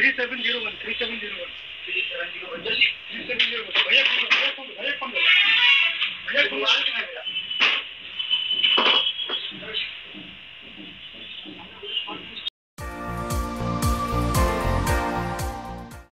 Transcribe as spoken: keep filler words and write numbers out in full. three seven zero one three seven zero one three seven zero one three seven zero one